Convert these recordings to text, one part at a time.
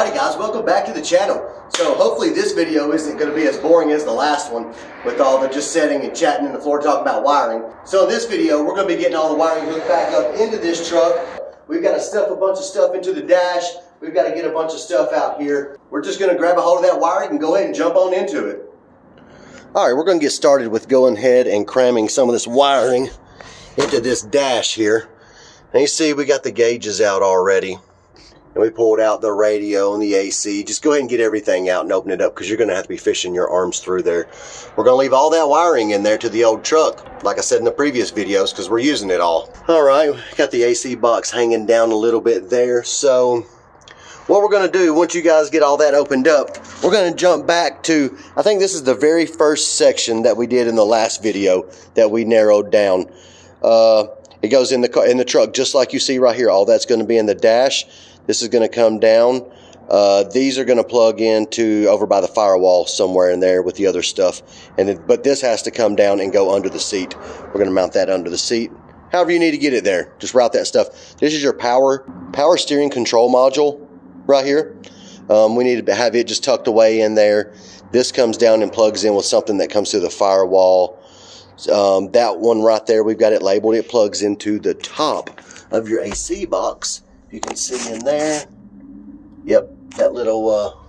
Alrighty guys, welcome back to the channel. So hopefully this video isn't going to be as boring as the last one with all the just sitting and chatting in the floor talking about wiring. So in this video, we're going to be getting all the wiring hooked back up into this truck. We've got to stuff a bunch of stuff into the dash. We've got to get a bunch of stuff out here. We're just going to grab a hold of that wiring and go ahead and jump on into it. Alright, we're going to get started with going ahead and cramming some of this wiring into this dash here. And you see we got the gauges out already. And we pulled out the radio and the AC. Just go ahead and get everything out and open it up because you're going to have to be fishing your arms through there. We're going to leave all that wiring in there to the old truck, like I said in the previous videos, because we're using it all. All right, got the AC box hanging down a little bit there. So what we're going to do, once you guys get all that opened up, we're going to jump back to, I think this is the very first section that we did in the last video that we narrowed down. It goes in the car, in the truck, just like you see right here. All that's going to be in the dash. This is going to come down. These are going to plug into over by the firewall somewhere in there with the other stuff. And then, but this has to come down and go under the seat. We're going to mount that under the seat. However you need to get it there, just route that stuff. This is your power steering control module right here. We need to have it just tucked away in there. This comes down and plugs in with something that comes through the firewall. That one right there, we've got it labeled. It plugs into the top of your AC box. You can see in there. Yep, that little,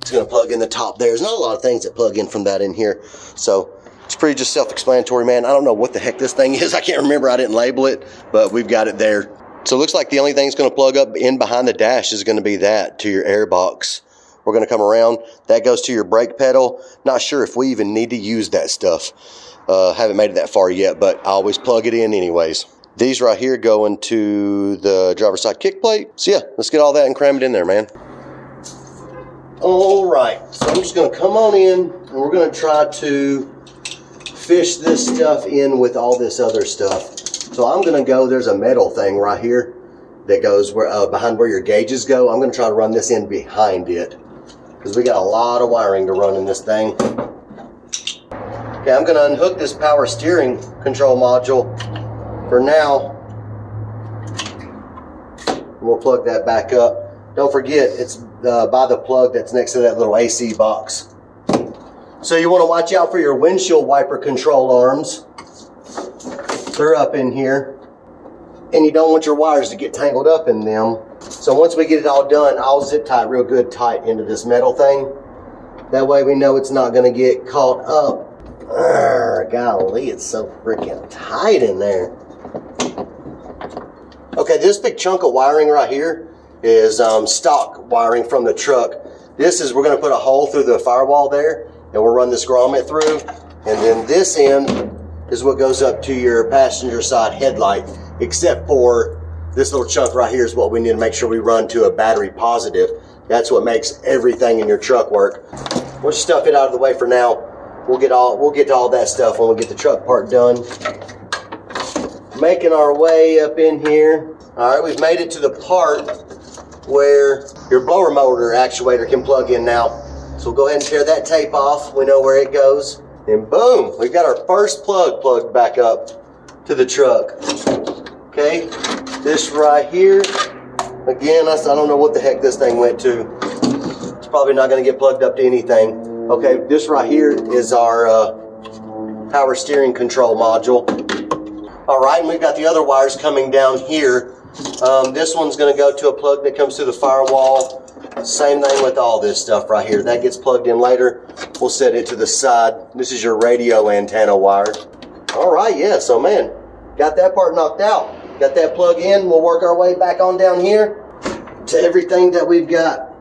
it's going to plug in the top there. There's not a lot of things that plug in from that in here. So it's pretty just self-explanatory, man. I don't know what the heck this thing is. I can't remember. I didn't label it, but we've got it there. So it looks like the only thing that's going to plug up in behind the dash is going to be that to your air box. We're going to come around. That goes to your brake pedal. Not sure if we even need to use that stuff. Haven't made it that far yet, but I always plug it in anyways. These right here go into the driver's side kick plate. So yeah, let's get all that and cram it in there, man. All right, so I'm just going to come on in and we're going to try to fish this stuff in with all this other stuff. So I'm going to go, there's a metal thing right here that goes where, behind where your gauges go. I'm going to try to run this in behind it because we got a lot of wiring to run in this thing. Okay, I'm going to unhook this power steering control module for now. We'll plug that back up. Don't forget, it's by the plug that's next to that little AC box. So you want to watch out for your windshield wiper control arms. They're up in here. And you don't want your wires to get tangled up in them. So once we get it all done, I'll zip tie it real good tight into this metal thing. That way we know it's not going to get caught up. Arr, golly, it's so freaking tight in there. Okay, this big chunk of wiring right here is stock wiring from the truck. This is, we're going to put a hole through the firewall there, and we'll run this grommet through. And then this end is what goes up to your passenger side headlight, except for this little chunk right here is what we need to make sure we run to a battery positive. That's what makes everything in your truck work. We'll just stuff it out of the way for now. We'll get to all that stuff when we get the truck part done. Making our way up in here. All right, we've made it to the part where your blower motor actuator can plug in now. So we'll go ahead and tear that tape off. We know where it goes. And boom, we've got our first plug plugged back up to the truck. Okay, this right here. Again, I don't know what the heck this thing went to. It's probably not going to get plugged up to anything. Okay, this right here is our power steering control module. All right, and we've got the other wires coming down here. This one's going to go to a plug that comes through the firewall. Same thing with all this stuff right here. That gets plugged in later. We'll set it to the side. This is your radio antenna wire. All right, yeah, so man, got that part knocked out. Got that plug in. We'll work our way back on down here to everything that we've got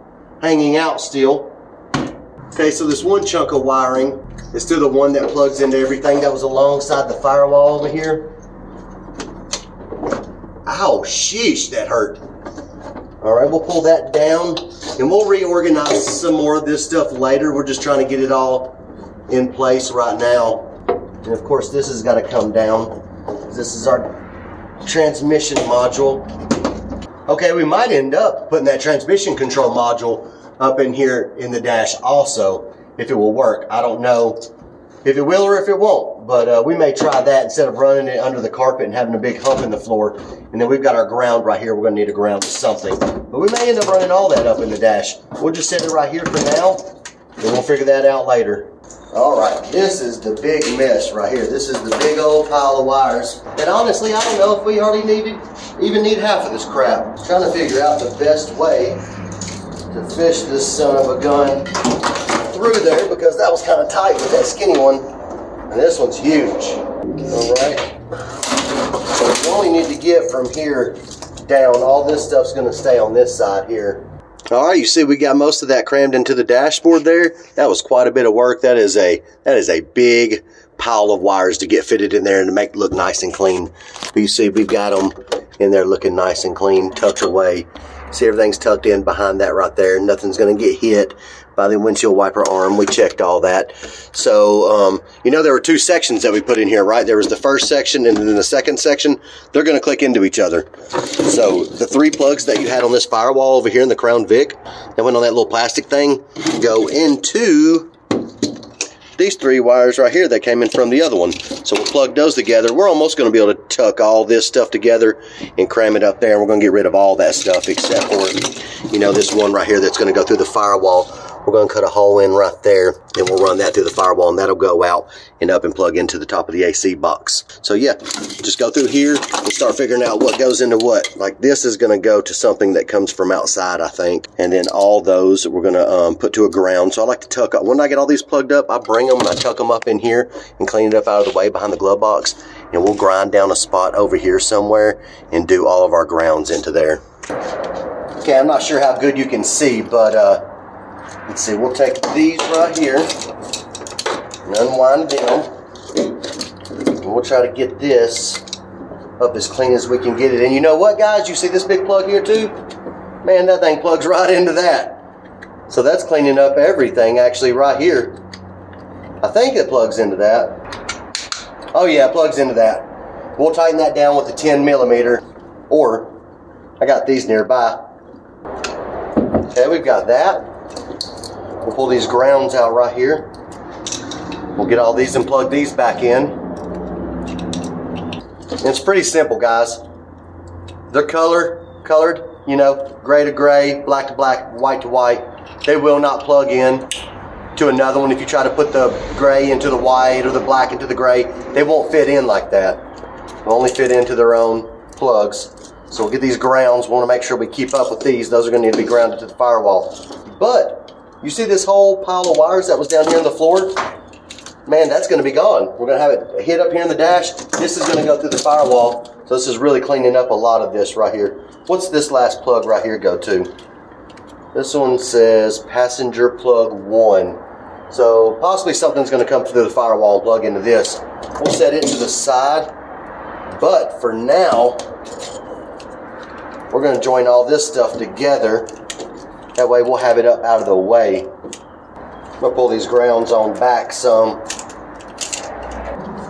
hanging out still. Okay, so this one chunk of wiring is through the one that plugs into everything that was alongside the firewall over here. Ow, sheesh, that hurt. All right, we'll pull that down and we'll reorganize some more of this stuff later. We're just trying to get it all in place right now. And of course, this has got to come down. This is our transmission module. Okay, we might end up putting that transmission control module up in here in the dash also, if it will work. I don't know. if it will or if it won't, but we may try that instead of running it under the carpet and having a big hump in the floor. And then we've got our ground right here. We're going to need a ground with something, but we may end up running all that up in the dash. We'll just set it right here for now, and we'll figure that out later. All right, this is the big mess right here. This is the big old pile of wires. And honestly, I don't know if we already even need half of this crap. I'm trying to figure out the best way to fish this son of a gun through there, because that was kind of tight with that skinny one. And this one's huge. All right. So we only need to get from here down. All this stuff's gonna stay on this side here. All right, you see we got most of that crammed into the dashboard there. That was quite a bit of work. That is a big pile of wires to get fitted in there and to make it look nice and clean. But you see we've got them in there looking nice and clean, tucked away. See, everything's tucked in behind that right there. Nothing's going to get hit by the windshield wiper arm. We checked all that. So, you know, there were two sections that we put in here, right? There was the first section and then the second section. They're going to click into each other. So the three plugs that you had on this firewall over here in the Crown Vic that went on that little plastic thing go into these three wires right here that came in from the other one. So we'll plug those together. We're almost going to be able to tuck all this stuff together and cram it up there. We're going to get rid of all that stuff except for, you know, this one right here that's going to go through the firewall. We're going to cut a hole in right there, and we'll run that through the firewall, and that'll go out and up and plug into the top of the AC box. So yeah, just go through here and start figuring out what goes into what. Like this is going to go to something that comes from outside, I think. And then all those we're going to put to a ground. So I like to tuck up. When I get all these plugged up, I bring them and I tuck them up in here and clean it up out of the way behind the glove box. And we'll grind down a spot over here somewhere and do all of our grounds into there. Okay, I'm not sure how good you can see, but let's see, we'll take these right here and unwind them. And we'll try to get this up as clean as we can get it. And you know what, guys? You see this big plug here too? Man, that thing plugs right into that. So that's cleaning up everything actually right here. I think it plugs into that. Oh yeah, it plugs into that. We'll tighten that down with a 10mm, or I got these nearby. Okay, we've got that. We'll pull these grounds out right here. We'll get all these and plug these back in. And it's pretty simple, guys. They're colored, you know, gray to gray, black to black, white to white. They will not plug in to another one. If you try to put the gray into the white or the black into the gray, they won't fit in like that. They'll only fit into their own plugs. So we'll get these grounds. We want to make sure we keep up with these. Those are going to need to be grounded to the firewall. But you see this whole pile of wires that was down here on the floor? Man, that's going to be gone. We're going to have it hit up here in the dash. This is going to go through the firewall. So this is really cleaning up a lot of this right here. What's this last plug right here go to? This one says passenger plug 1. So possibly something's going to come through the firewall and plug into this. We'll set it to the side. But for now, we're going to join all this stuff together. That way we'll have it up out of the way. I'm going to pull these grounds on back some.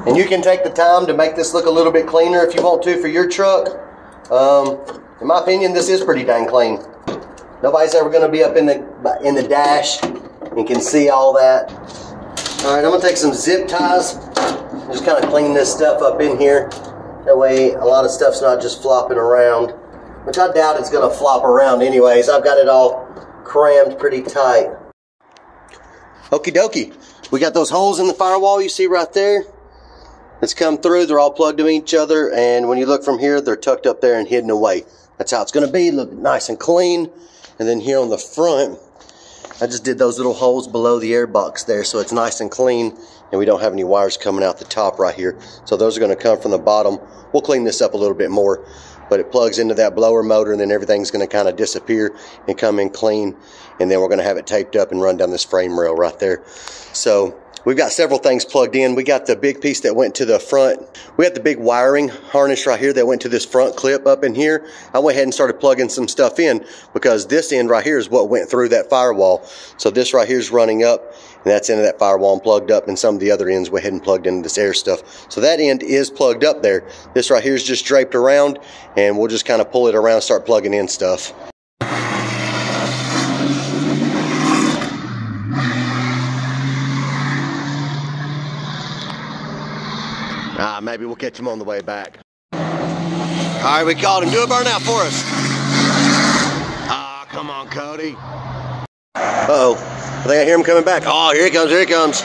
And you can take the time to make this look a little bit cleaner if you want to for your truck. In my opinion, this is pretty dang clean. Nobody's ever going to be up in the dash and can see all that. Alright, I'm going to take some zip ties. Just kind of clean this stuff up in here. That way a lot of stuff's not just flopping around. Which I doubt it's going to flop around anyways. I've got it all crammed pretty tight. Okie dokie. We got those holes in the firewall you see right there. It's come through. They're all plugged to each other. And when you look from here, they're tucked up there and hidden away. That's how it's going to be. Look nice and clean. And then here on the front, I just did those little holes below the air box there. So it's nice and clean. And we don't have any wires coming out the top right here. So those are going to come from the bottom. We'll clean this up a little bit more. But it plugs into that blower motor, and then everything's going to kind of disappear and come in clean. And then we're going to have it taped up and run down this frame rail right there. So we've got several things plugged in. We got the big piece that went to the front. We had the big wiring harness right here that went to this front clip up in here. I went ahead and started plugging some stuff in because this end right here is what went through that firewall. So this right here is running up. And that's into that firewall and plugged up, and some of the other ends went ahead and plugged into this air stuff. So that end is plugged up there. This right here is just draped around, and we'll just kind of pull it around and start plugging in stuff. Maybe we'll catch him on the way back. All right, we caught him. Do a burnout for us. Ah, come on, Cody. Uh-oh. I think I hear him coming back. Oh, here he comes, here he comes.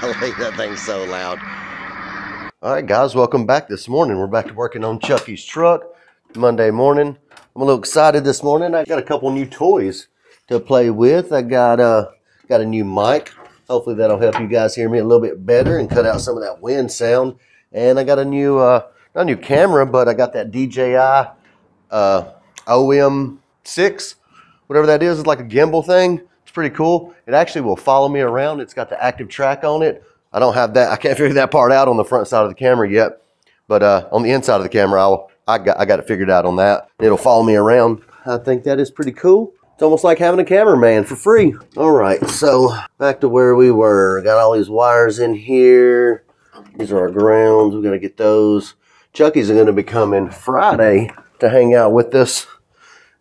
Golly, that thing's so loud. All right, guys, welcome back this morning. We're back to working on Chucky's truck Monday morning. I'm a little excited this morning. I got a couple new toys to play with. I got a new mic. Hopefully that'll help you guys hear me a little bit better and cut out some of that wind sound. And I got a new, not a new camera, but I got that DJI OM6, whatever that is. It's like a gimbal thing. It's pretty cool. It actually will follow me around. It's got the active track on it. I don't have that. I can't figure that part out on the front side of the camera yet, but on the inside of the camera, I got it figured out on that. It'll follow me around. I think that is pretty cool. It's almost like having a cameraman for free. All right, so back to where we were. Got all these wires in here. These are our grounds. We're gonna get those. Chucky's are gonna be coming Friday to hang out with us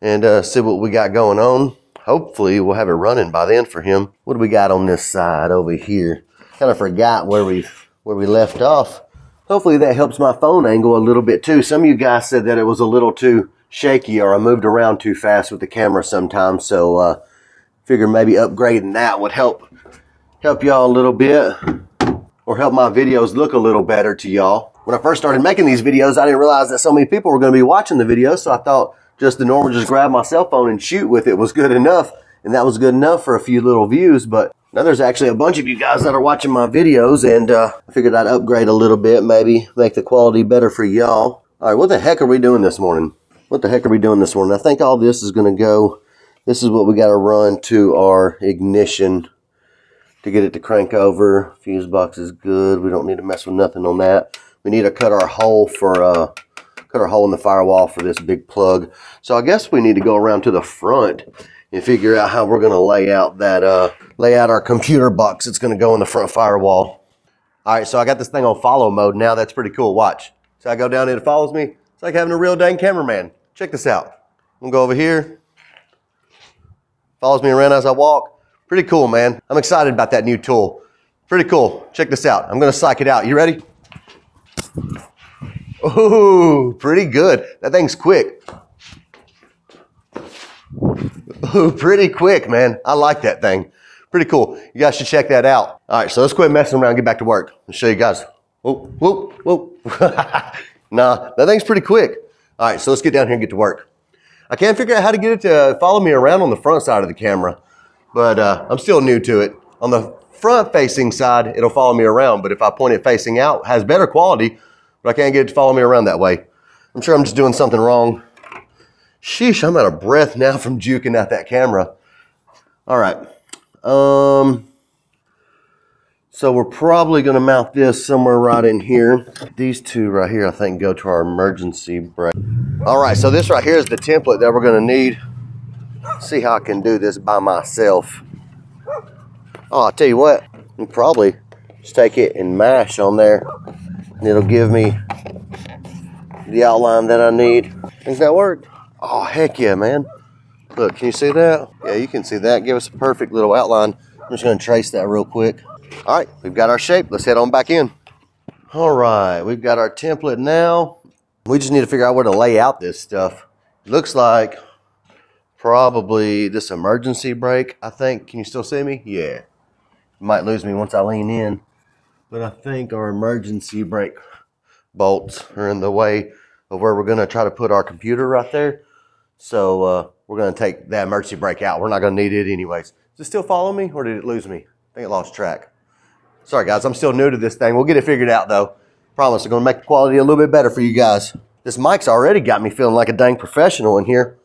and see what we got going on. Hopefully we'll have it running by then for him. What do we got on this side over here? Kind of forgot where we left off. Hopefully that helps my phone angle a little bit too. Some of you guys said that it was a little too shaky or I moved around too fast with the camera sometimes. So figure maybe upgrading that would help y'all a little bit or help my videos look a little better to y'all. When I first started making these videos, I didn't realize that so many people were going to be watching the videos. So I thought just the normal, just grab my cell phone and shoot with it was good enough. And that was good enough for a few little views, but now there's actually a bunch of you guys that are watching my videos, and I figured I'd upgrade a little bit, maybe make the quality better for y'all. All right, what the heck are we doing this morning? What the heck are we doing this morning? I think all this is going to go, this is what we got to run to our ignition to get it to crank over. Fuse box is good. We don't need to mess with nothing on that. We need to cut our hole for, cut our hole in the firewall for this big plug. So I guess we need to go around to the front and figure out how we're going to lay out that, lay out our computer box. It's going to go in the front firewall. All right, so I got this thing on follow mode now. That's pretty cool. Watch. So I go down and it follows me. It's like having a real dang cameraman. Check this out. I'm going to go over here. Follows me around as I walk. Pretty cool, man. I'm excited about that new tool. Pretty cool. Check this out. I'm going to psych it out. You ready? Oh, pretty good. That thing's quick. Ooh, pretty quick, man. I like that thing. Pretty cool. You guys should check that out. All right, so let's quit messing around and get back to work. I'll show you guys. Whoop, whoop, whoop. Nah, that thing's pretty quick. All right, so let's get down here and get to work. I can't figure out how to get it to follow me around on the front side of the camera, but I'm still new to it. On the front-facing side, it'll follow me around, but if I point it facing out, it has better quality, but I can't get it to follow me around that way. I'm sure I'm just doing something wrong. Sheesh, I'm out of breath now from juking out that camera. All right. So we're probably going to mount this somewhere right in here. These two right here, I think, go to our emergency brake. All right, so this right here is the template that we're going to need. Let's see how I can do this by myself. Oh, I'll tell you what. I'll probably just take it and mash on there. And it'll give me the outline that I need. Does that work? Oh, heck yeah, man. Look, can you see that? Yeah, you can see that. Give us a perfect little outline. I'm just going to trace that real quick. All right, we've got our shape. Let's head on back in. All right, we've got our template now. We just need to figure out where to lay out this stuff. Looks like probably this emergency brake, I think. Can you still see me? Yeah. You might lose me once I lean in. But I think our emergency brake bolts are in the way of where we're going to try to put our computer right there. So we're going to take that emergency brake out. We're not going to need it anyways. Does it still follow me or did it lose me? I think it lost track. Sorry, guys. I'm still new to this thing. We'll get it figured out, though. Promise. We're going to make the quality a little bit better for you guys. This mic's already got me feeling like a dang professional in here.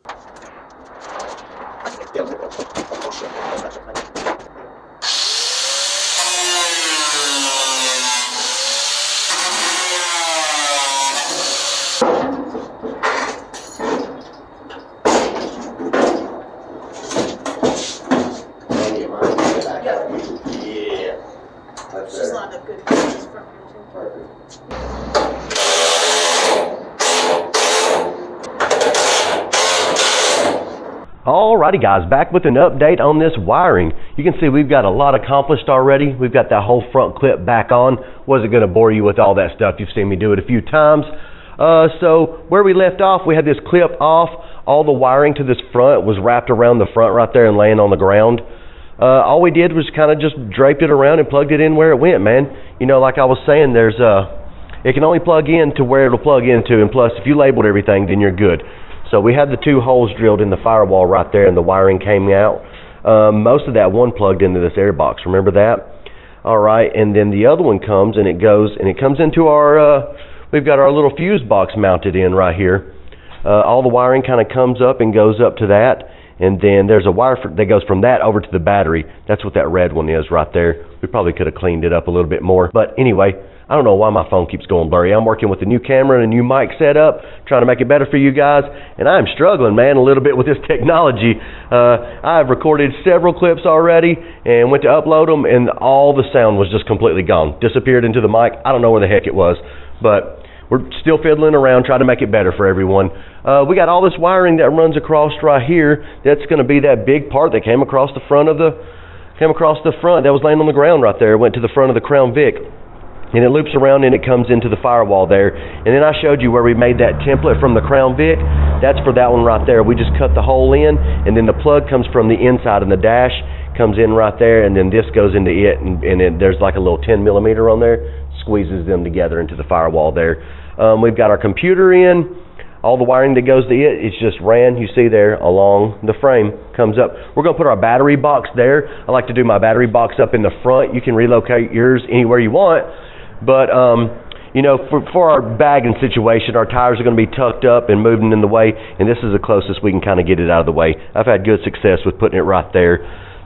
Alrighty guys, back with an update on this wiring. You can see we've got a lot accomplished already. We've got that whole front clip back on. Wasn't going to bore you with all that stuff. You've seen me do it a few times. So where we left off, we had this clip off. All the wiring to this front was wrapped around the front right there and laying on the ground. All we did was kind of just draped it around and plugged it in where it went, man. You know, like I was saying, there's it can only plug in to where it'll plug into, and plus if you labeled everything, then you're good. So we had the two holes drilled in the firewall right there, and the wiring came out. Most of that one plugged into this air box. Remember that? All right, and then the other one comes, and it comes into our. We've got our little fuse box mounted in right here. All the wiring kind of comes up and goes up to that, and then there's a wire that goes from that over to the battery. That's what that red one is right there. We probably could have cleaned it up a little bit more, but anyway. I don't know why my phone keeps going blurry. I'm working with a new camera and a new mic setup, trying to make it better for you guys, and I'm struggling, man, a little bit with this technology. I've recorded several clips already and went to upload them, and all the sound was just completely gone. Disappeared into the mic. I don't know where the heck it was, but we're still fiddling around, trying to make it better for everyone. We got all this wiring that runs across right here. That's going to be that big part that came across the front of the, that was laying on the ground right there. It went to the front of the Crown Vic. And it loops around and it comes into the firewall there. And then I showed you where we made that template from the Crown Vic. That's for that one right there. We just cut the hole in, and then the plug comes from the inside, and the dash comes in right there, and then this goes into it, and it, there's like a little 10 millimeter on there, squeezes them together into the firewall there. We've got our computer in. All the wiring that goes to it, it's just ran, you see there, along the frame, comes up. We're going to put our battery box there. I like to do my battery box up in the front. You can relocate yours anywhere you want. But, you know, for our bagging situation, our tires are going to be tucked up and moving in the way, and this is the closest we can kind of get it out of the way. I've had good success with putting it right there.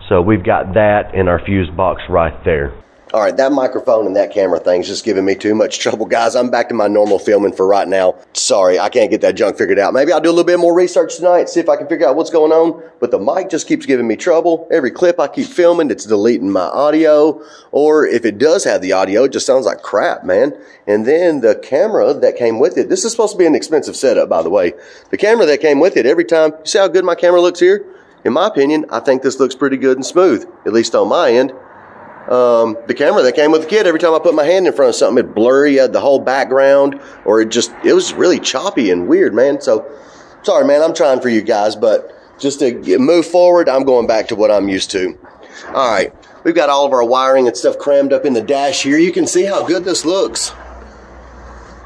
So we've got that in our fuse box right there. All right, that microphone and that camera thing's just giving me too much trouble. Guys, I'm back to my normal filming for right now. Sorry, I can't get that junk figured out. Maybe I'll do a little bit more research tonight, see if I can figure out what's going on. But the mic just keeps giving me trouble. Every clip I keep filming, it's deleting my audio. Or if it does have the audio, it just sounds like crap, man. And then the camera that came with it, this is supposed to be an expensive setup, by the way. The camera that came with it, every time, you see how good my camera looks here? In my opinion, I think this looks pretty good and smooth, at least on my end. The camera that came with the kit, every time I put my hand in front of something, it blurry, had the whole background, or it was really choppy and weird, man. So, sorry, man, I'm trying for you guys, but just to move forward, I'm going back to what I'm used to. All right, we've got all of our wiring and stuff crammed up in the dash here. You can see how good this looks.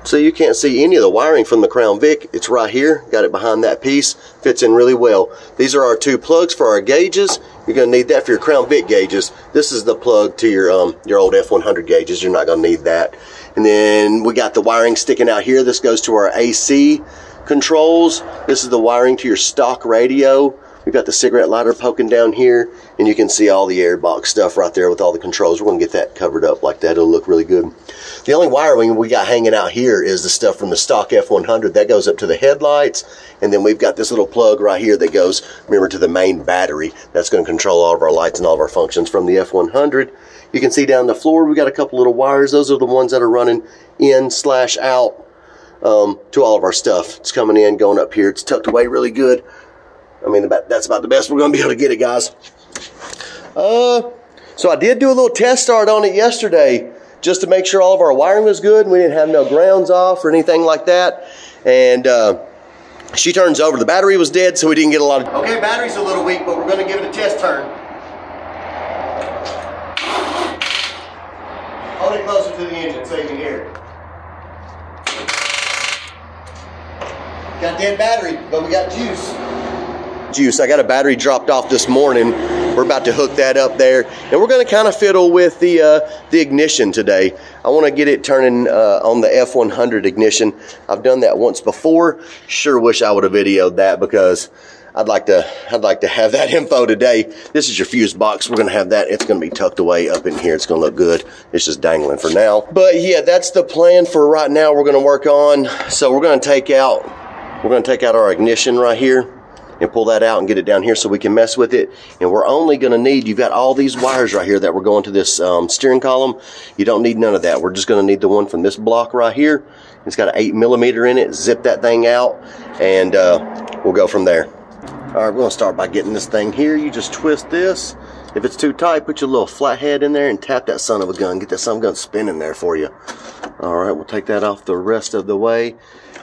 So you can't see any of the wiring from the Crown Vic. It's right here, got it behind that piece, fits in really well. These are our two plugs for our gauges. You're gonna need that for your Crown Vic gauges. This is the plug to your old F100 gauges. You're not gonna need that. And then we got the wiring sticking out here. This goes to our AC controls. This is the wiring to your stock radio. We've got the cigarette lighter poking down here, and you can see all the air box stuff right there with all the controls. We're going to get that covered up like that. It'll look really good. The only wiring we got hanging out here is the stuff from the stock F100. That goes up to the headlights, and then we've got this little plug right here that goes, remember, to the main battery. That's going to control all of our lights and all of our functions from the F100. You can see down the floor we've got a couple little wires. Those are the ones that are running in/out to all of our stuff. It's coming in, going up here. It's tucked away really good. I mean, that's about the best we're going to be able to get it, guys. So I did do a little test start on it yesterday just to make sure all of our wiring was good and we didn't have no grounds off or anything like that. And she turns over. The battery was dead, so we didn't get a lot of... Okay, battery's a little weak, but we're going to give it a test turn. Hold it closer to the engine so you can hear it. Got dead battery, but we got juice. I got a battery dropped off this morning. We're about to hook that up there, and we're going to kind of fiddle with the ignition today. I want to get it turning on the F100 ignition. I've done that once before. Sure wish I would have videoed that, because I'd like to have that info today. This is your fuse box. We're going to have that. It's going to be tucked away up in here. It's going to look good. It's just dangling for now. But yeah, that's the plan for right now. We're going to work on. So we're going to take out our ignition right here and pull that out and get it down here so we can mess with it. And we're only going to need, you've got all these wires right here that were going to this steering column. You don't need none of that. We're just going to need the one from this block right here. It's got an 8 millimeter in it. Zip that thing out, and we'll go from there. Alright, we're going to start by getting this thing here. You just twist this. If it's too tight, put your little flathead in there and tap that son of a gun. Get that son of a gun spinning there for you. Alright, we'll take that off the rest of the way.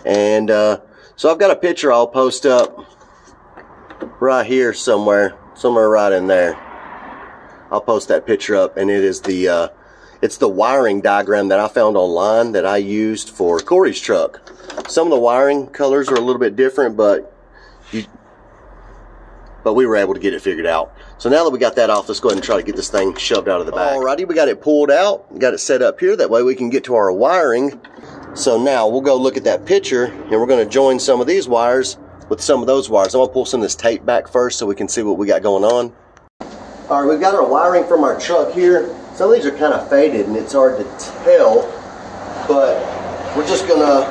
And so I've got a picture I'll post up right here somewhere. Somewhere right in there. I'll post that picture up, and it is the, it's the wiring diagram that I found online that I used for Corey's truck. Some of the wiring colors are a little bit different, but we were able to get it figured out. So now that we got that off, let's go ahead and try to get this thing shoved out of the back. Alrighty, we got it pulled out, got it set up here. That way we can get to our wiring. So now we'll go look at that picture, and we're going to join some of these wires with some of those wires. I'm going to pull some of this tape back first so we can see what we got going on. Alright, we've got our wiring from our truck here. Some of these are kind of faded and it's hard to tell, but we're just going to,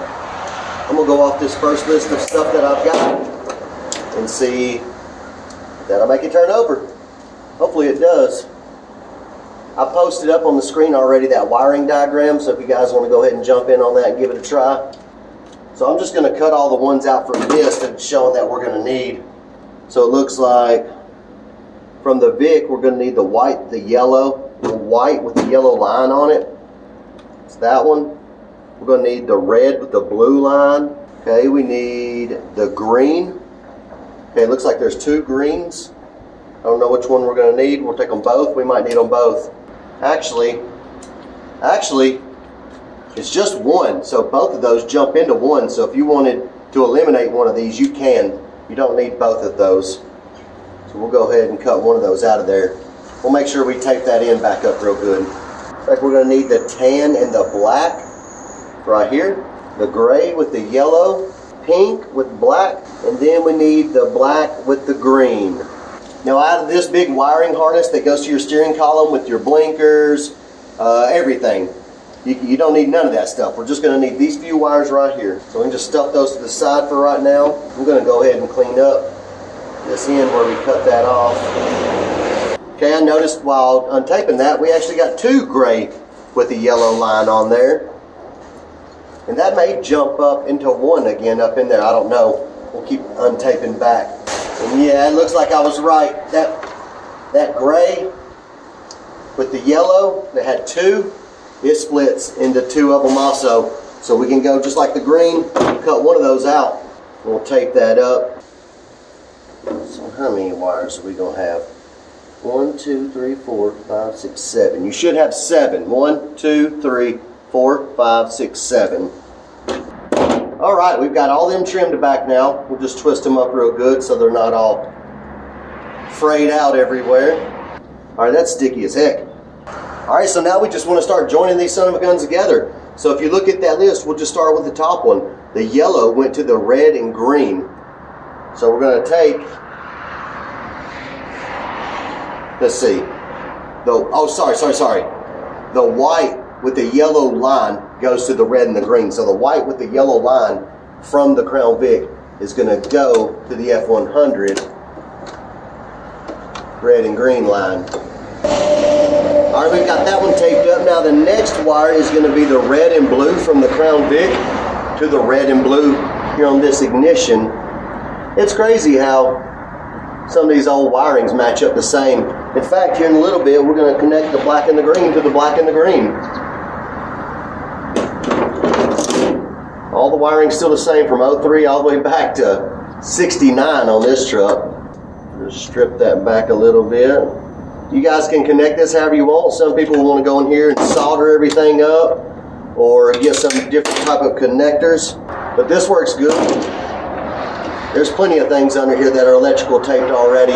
I'm going to go off this first list of stuff that I've got and see. That'll make it turn over. Hopefully it does. I posted up on the screen already that wiring diagram, so if you guys want to go ahead and jump in on that and give it a try. So I'm just going to cut all the ones out from this and showing that we're going to need. So it looks like from the Vic we're going to need the white, the yellow, the white with the yellow line on it. It's that one. We're going to need the red with the blue line. Okay, we need the green. Okay, it looks like there's two greens. I don't know which one we're going to need. We'll take them both. We might need them both. Actually, it's just one. So both of those jump into one. So if you wanted to eliminate one of these, you can. You don't need both of those. So we'll go ahead and cut one of those out of there. We'll make sure we tape that end back up real good. In fact, we're going to need the tan and the black right here. The gray with the yellow. Pink with black, and then we need the black with the green. Now, out of this big wiring harness that goes to your steering column with your blinkers, everything, you don't need none of that stuff. We're just going to need these few wires right here. So we can just stuff those to the side for right now. I'm going to go ahead and clean up this end where we cut that off. Okay, I noticed while untaping that we actually got two gray with a yellow line on there. And that may jump up into one again up in there. I don't know. We'll keep untaping back. And yeah, it looks like I was right. That gray with the yellow that had two, it splits into two of them also. So we can go just like the green, cut one of those out. We'll tape that up. So how many wires are we going to have? 1, 2, 3, 4, 5, 6, 7. You should have 7. 1, 2, 3, 4, 5, 6, 7. All right, we've got all them trimmed back now. We'll just twist them up real good so they're not all frayed out everywhere. All right, that's sticky as heck. All right, so now we just want to start joining these son of a guns together. So if you look at that list, we'll just start with the top one. The yellow went to the red and green. So we're going to take, let's see, the white with the yellow line goes to the red and the green. So the white with the yellow line from the Crown Vic is going to go to the F100 red and green line. Alright, we've got that one taped up. Now the next wire is going to be the red and blue from the Crown Vic to the red and blue here on this ignition. It's crazy how some of these old wirings match up the same. In fact, here in a little bit we're going to connect the black and the green to the black and the green. All the wiring's still the same from 03 all the way back to 69 on this truck. Just strip that back a little bit. You guys can connect this however you want. Some people want to go in here and solder everything up or get some different type of connectors. But this works good. There's plenty of things under here that are electrical taped already.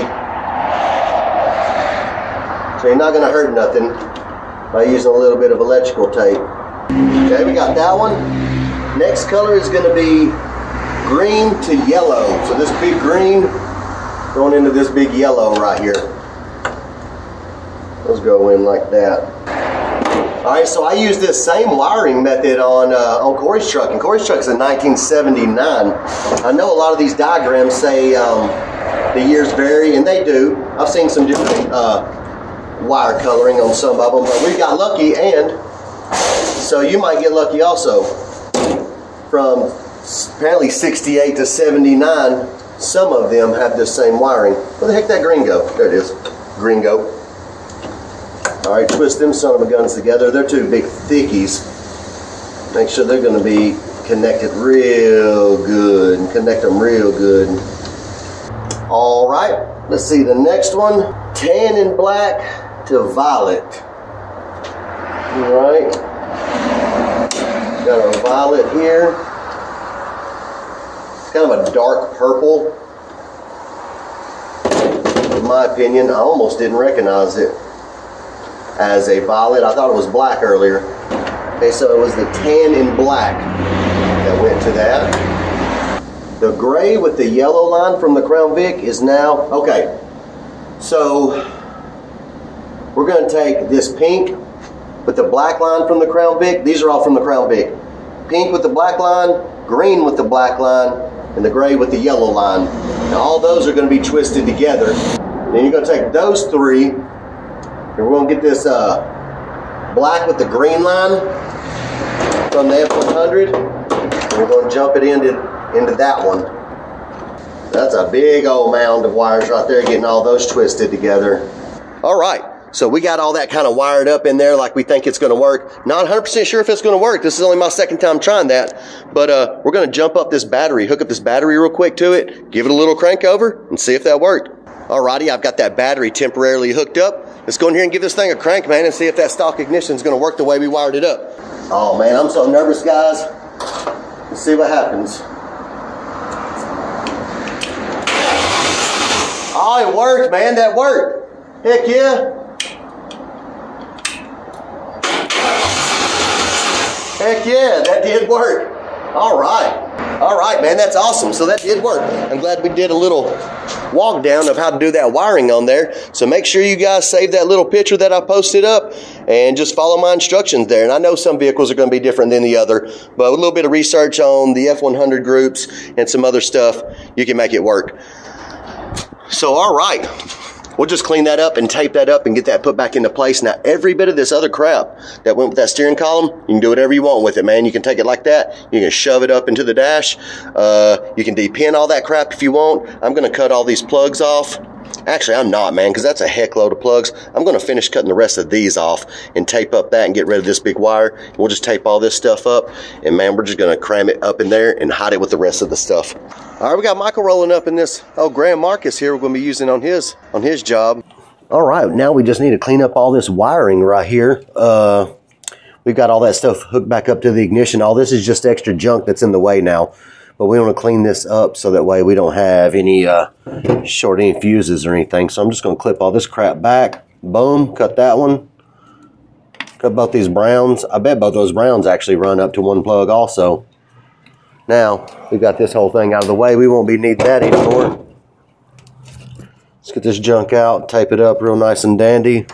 So you're not going to hurt nothing by using a little bit of electrical tape. Okay, we got that one. Next color is going to be green to yellow. So this big green going into this big yellow right here. Let's go in like that. Alright, so I used this same wiring method on Corey's truck. And Corey's truck's in 1979. I know a lot of these diagrams say the years vary, and they do. I've seen some different wire coloring on some of them, but we got lucky, and so you might get lucky also. From apparently 68 to 79 Some of them have this same wiring. Where the heck that green go? There it is. Green go. All right, twist them son of a guns together. They're two big thickies. Make sure they're going to be connected real good and connect them real good. All right, let's see the next one. Tan and black to violet. All right, got our violet here. It's kind of a dark purple, in my opinion. I almost didn't recognize it as a violet. I thought it was black earlier. Okay, so it was the tan and black that went to that. The gray with the yellow line from the Crown Vic is now, okay, so we're going to take this pink with the black line from the Crown Vic. These are all from the Crown Vic. Pink with the black line, green with the black line, and the gray with the yellow line. Now all those are going to be twisted together. Then you're going to take those three, and we're going to get this black with the green line from the F100. We're going to jump it into that one. That's a big old mound of wires right there, getting all those twisted together. All right, so we got all that kind of wired up in there like we think it's going to work. Not 100% sure if it's going to work. This is only my second time trying that. But we're going to jump up this battery, hook up this battery real quick to it, give it a little crank over, and see if that worked. Alrighty, I've got that battery temporarily hooked up. Let's go in here and give this thing a crank, man, and see if that stock ignition is going to work the way we wired it up. Oh, man, I'm so nervous, guys. Let's see what happens. Oh, it worked, man. That worked. Heck yeah. Heck yeah, that did work. All right. All right, man, that's awesome. So that did work. I'm glad we did a little walk down of how to do that wiring on there. So make sure you guys save that little picture that I posted up and just follow my instructions there. And I know some vehicles are going to be different than the other, but with a little bit of research on the F100 groups and some other stuff, you can make it work. So, all right, we'll just clean that up and tape that up and get that put back into place. Now, every bit of this other crap that went with that steering column, you can do whatever you want with it, man. You can take it like that. You can shove it up into the dash. You can depin all that crap if you want. I'm going to cut all these plugs off. Actually, I'm not, man, because that's a heck load of plugs. I'm going to finish cutting the rest of these off and tape up that and get rid of this big wire. We'll just tape all this stuff up, and, man, we're just going to cram it up in there and hide it with the rest of the stuff. All right, we got Michael rolling up in this old Grand Marcus here we're going to be using on his job. All right, now we just need to clean up all this wiring right here. We've got all that stuff hooked back up to the ignition. All this is just extra junk that's in the way now. But we want to clean this up so that way we don't have any short any fuses or anything. So I'm just going to clip all this crap back. Boom, cut that one. Cut both these browns. I bet both those browns actually run up to one plug also. Now, we've got this whole thing out of the way. We won't be needing that anymore. Let's get this junk out, tape it up real nice and dandy.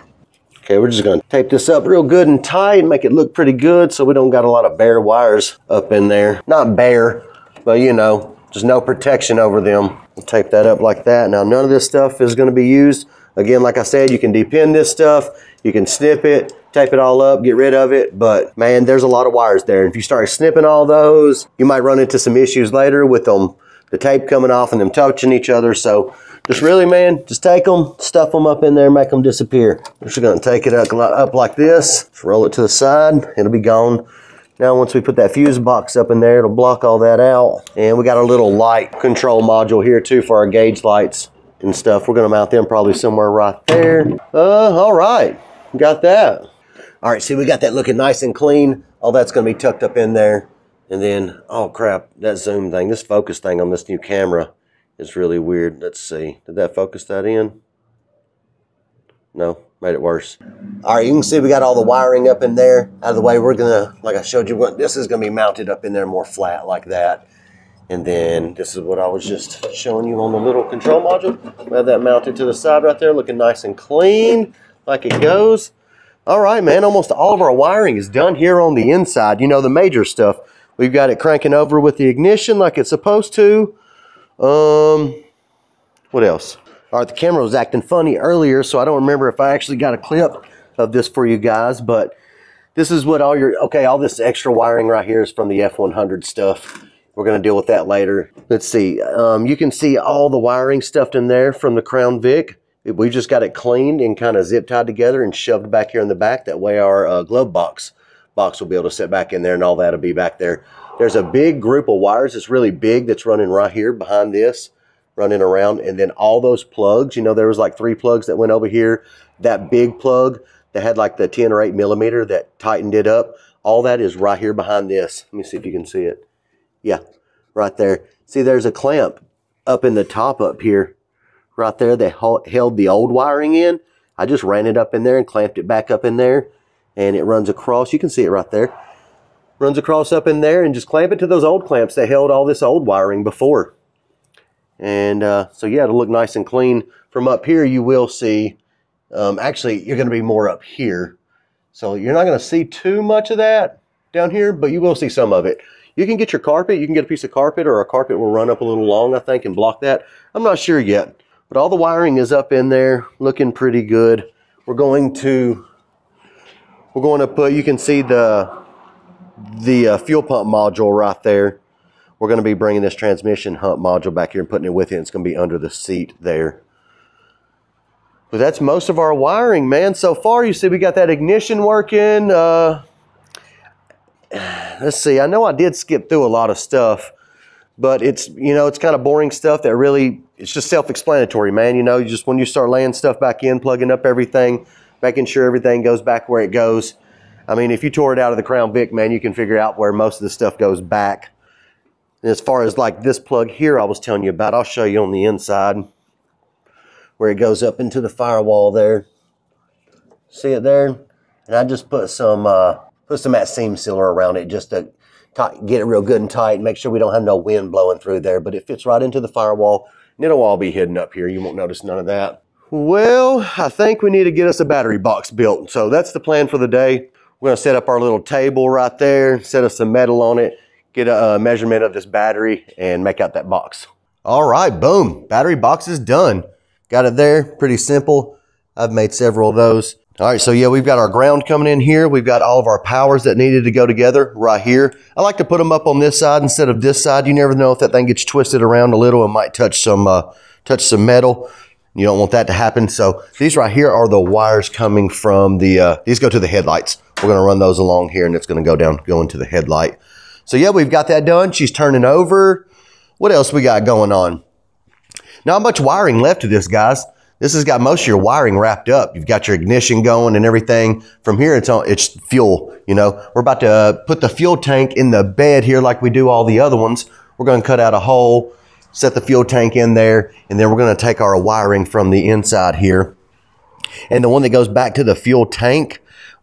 Okay, we're just going to tape this up real good and tight and make it look pretty good so we don't got a lot of bare wires up in there. Not bare. But, you know, there's no protection over them. We'll tape that up like that. Now, none of this stuff is going to be used. Again, like I said, you can depin this stuff. You can snip it, tape it all up, get rid of it. But, man, there's a lot of wires there. If you start snipping all those, you might run into some issues later with them, the tape coming off and them touching each other. So, just really, man, just take them, stuff them up in there, make them disappear. We're just going to take it up like this. Just roll it to the side. It'll be gone. Now, once we put that fuse box up in there, it'll block all that out. And we got our little light control module here too for our gauge lights and stuff. We're gonna mount them probably somewhere right there. All right, got that. All right, see, we got that looking nice and clean. All that's gonna be tucked up in there. And then, oh crap, that zoom thing, this focus thing on this new camera is really weird. Let's see, did that focus that in? No. Made it worse. All right, you can see we got all the wiring up in there. Out of the way, we're gonna, like I showed you, this is gonna be mounted up in there more flat like that. And then this is what I was just showing you on the little control module. We have that mounted to the side right there, looking nice and clean like it goes. All right, man, almost all of our wiring is done here on the inside. You know, the major stuff. We've got it cranking over with the ignition like it's supposed to. What else? All right, the camera was acting funny earlier, so I don't remember if I actually got a clip of this for you guys, but this is what all your, okay, all this extra wiring right here is from the F100 stuff. We're going to deal with that later. Let's see. You can see all the wiring stuffed in there from the Crown Vic. We just got it cleaned and kind of zip tied together and shoved back here in the back. That way our glove box will be able to sit back in there and all that will be back there. There's a big group of wires that's really big that's running right here behind this, running around. And then all those plugs, you know, there was like 3 plugs that went over here. That big plug that had like the 10 or 8 millimeter that tightened it up. All that is right here behind this. Let me see if you can see it. Yeah, right there. See, there's a clamp up in the top up here, right there, that held the old wiring in. I just ran it up in there and clamped it back up in there, and it runs across. You can see it right there. Runs across up in there and just clamp it to those old clamps that held all this old wiring before. And so yeah, it'll look nice and clean. From up here, you will see, actually, you're gonna be more up here. So you're not gonna see too much of that down here, but you will see some of it. You can get your carpet, you can get a piece of carpet, or a carpet will run up a little long, I think, and block that. I'm not sure yet, but all the wiring is up in there, looking pretty good. We're going to put, you can see the fuel pump module right there. We're going to be bringing this transmission hump module back here and putting it with it. It's going to be under the seat there. But that's most of our wiring, man. So far, you see we got that ignition working. Let's see. I know I did skip through a lot of stuff, but it's, you know, it's kind of boring stuff that really, it's just self-explanatory, man. You know, you just, when you start laying stuff back in, plugging up everything, making sure everything goes back where it goes. I mean, if you tore it out of the Crown Vic, man, you can figure out where most of the stuff goes back. And as far as like this plug here I was telling you about, I'll show you on the inside where it goes up into the firewall there. See it there? And I just put some matte seam sealer around it just to get it real good and tight and make sure we don't have no wind blowing through there. But it fits right into the firewall and it'll all be hidden up here. You won't notice none of that. Well, I think we need to get us a battery box built. So that's the plan for the day. We're gonna set up our little table right there, set us some metal on it, get a measurement of this battery and make out that box. All right, boom, battery box is done. Got it there, pretty simple. I've made several of those. All right, so yeah, we've got our ground coming in here. We've got all of our powers that needed to go together right here. I like to put them up on this side instead of this side. You never know if that thing gets twisted around a little and might touch some metal. You don't want that to happen. So these right here are the wires coming from the, these go to the headlights. We're gonna run those along here and it's gonna go down, go into the headlight. So yeah, we've got that done. She's turning over. What else we got going on? Not much wiring left to this, guys. This has got most of your wiring wrapped up. You've got your ignition going and everything. From here, it's fuel, you know. We're about to put the fuel tank in the bed here like we do all the other ones. We're gonna cut out a hole, set the fuel tank in there, and then we're gonna take our wiring from the inside here. And the one that goes back to the fuel tank,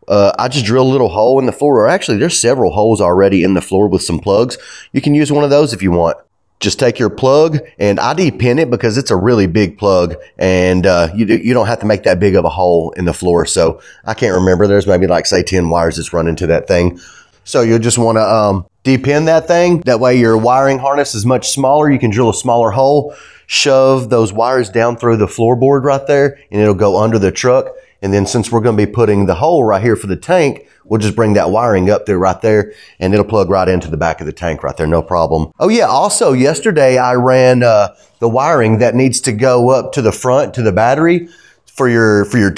I just drill a little hole in the floor, or actually there's several holes already in the floor with some plugs. You can use one of those if you want. Just take your plug and ID pin it because it's a really big plug and you don't have to make that big of a hole in the floor. So I can't remember, there's maybe like say 10 wires that's running to that thing. So you'll just wanna depin that thing. That way your wiring harness is much smaller. You can drill a smaller hole, shove those wires down through the floorboard right there and it'll go under the truck. And then since we're gonna be putting the hole right here for the tank, we'll just bring that wiring up through right there and it'll plug right into the back of the tank right there, no problem. Oh yeah, also yesterday I ran the wiring that needs to go up to the front, to the battery for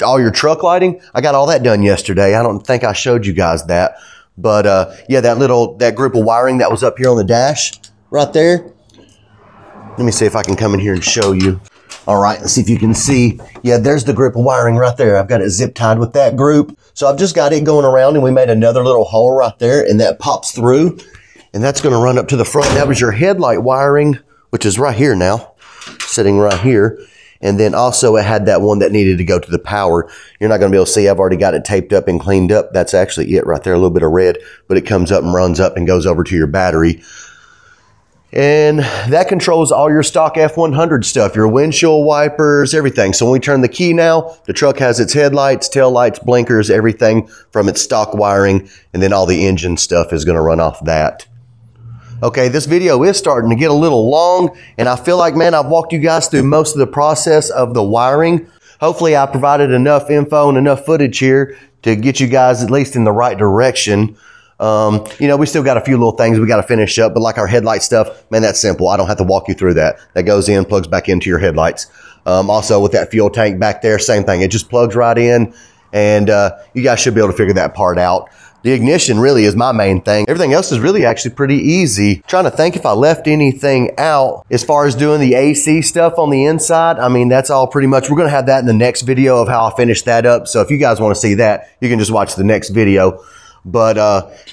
all your truck lighting. I got all that done yesterday. I don't think I showed you guys that. But yeah, that group of wiring that was up here on the dash right there. Let me see if I can come in here and show you. All right, let's see if you can see. Yeah, there's the group of wiring right there. I've got it zip tied with that group. So I've just got it going around and we made another little hole right there and that pops through and that's gonna run up to the front. That was your headlight wiring, which is right here now, sitting right here. And then also it had that one that needed to go to the power. You're not gonna be able to see, I've already got it taped up and cleaned up. That's actually it right there, a little bit of red, but it comes up and runs up and goes over to your battery. And that controls all your stock F100 stuff, your windshield wipers, everything. So when we turn the key now, the truck has its headlights, tail lights, blinkers, everything from its stock wiring, and then all the engine stuff is gonna run off that. Okay, this video is starting to get a little long, and I feel like, man, I've walked you guys through most of the process of the wiring. Hopefully I provided enough info and enough footage here to get you guys at least in the right direction. You know, we still got a few little things we got to finish up, but like our headlight stuff, man, that's simple. I don't have to walk you through that. That goes in, plugs back into your headlights. Also with that fuel tank back there, same thing. It just plugs right in, and you guys should be able to figure that part out. The ignition really is my main thing. Everything else is really actually pretty easy. I'm trying to think if I left anything out as far as doing the AC stuff on the inside. I mean, that's all pretty much. We're gonna have that in the next video of how I finish that up. So if you guys wanna see that, you can just watch the next video. But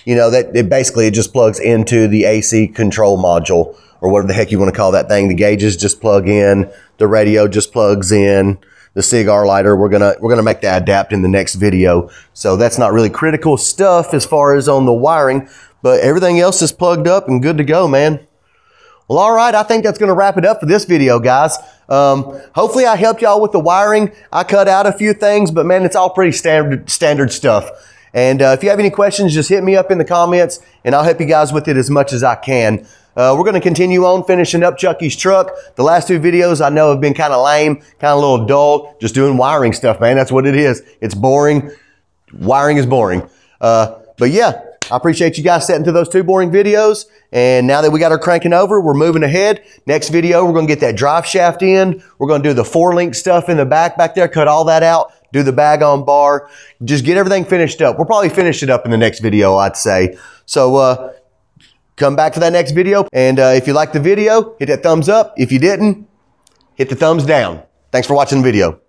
you know, that it basically just plugs into the AC control module, or whatever the heck you wanna call that thing. The gauges just plug in, the radio just plugs in. The cigar lighter, we're gonna make that adapt in the next video. So that's not really critical stuff as far as on the wiring, but everything else is plugged up and good to go, man. Well, all right, I think that's gonna wrap it up for this video, guys. Hopefully I helped y'all with the wiring. I cut out a few things, but man, it's all pretty standard stuff. And if you have any questions, just hit me up in the comments and I'll help you guys with it as much as I can. We're going to continue on finishing up Chucky's truck. The last two videos I know have been kind of lame, kind of a little dull, just doing wiring stuff, man. That's what it is. It's boring. Wiring is boring. But yeah, I appreciate you guys sitting through those two boring videos. And now that we got her cranking over, we're moving ahead. Next video, we're going to get that drive shaft in. We're going to do the 4-link stuff in the back there, cut all that out. Do the bag on bar, just get everything finished up. We'll probably finish it up in the next video, I'd say. So come back for that next video. And if you liked the video, hit that thumbs up. If you didn't, hit the thumbs down. Thanks for watching the video.